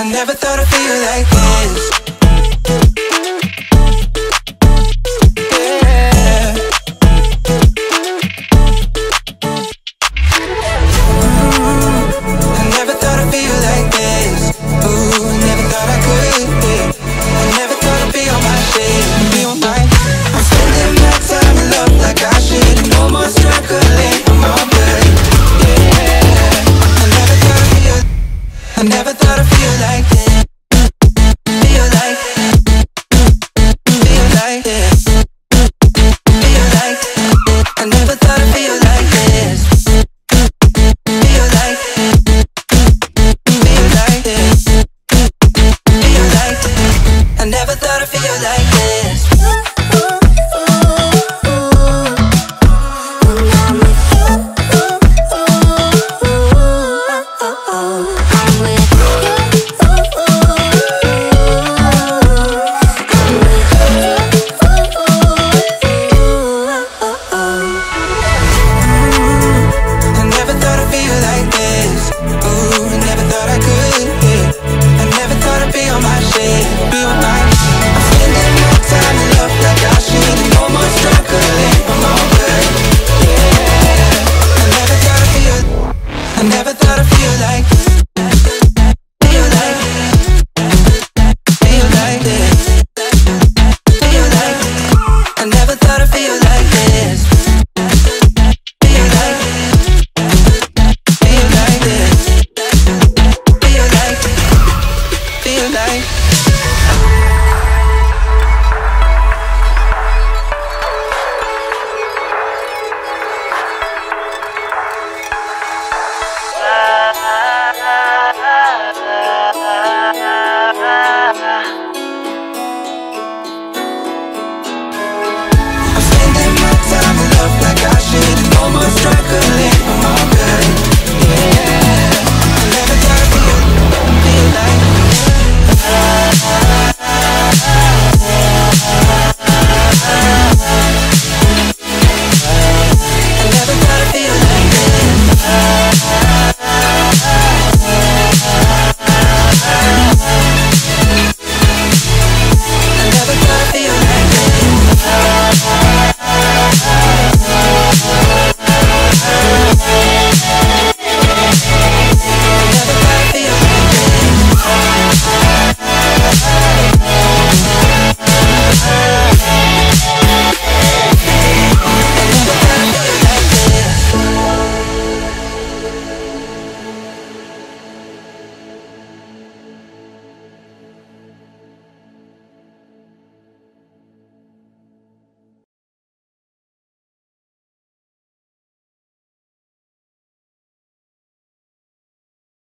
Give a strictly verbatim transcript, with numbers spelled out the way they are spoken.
I never thought I'd feel like this. Yeah. Ooh, I never thought I'd feel like this. Ooh, never thought I could. I never thought I'd be on my shit. Be on my. I'm spending my time in love like I should. No more struggling. I'm all good. Yeah. I never thought I'd feel. I never thought I'd feel like this. Struggling.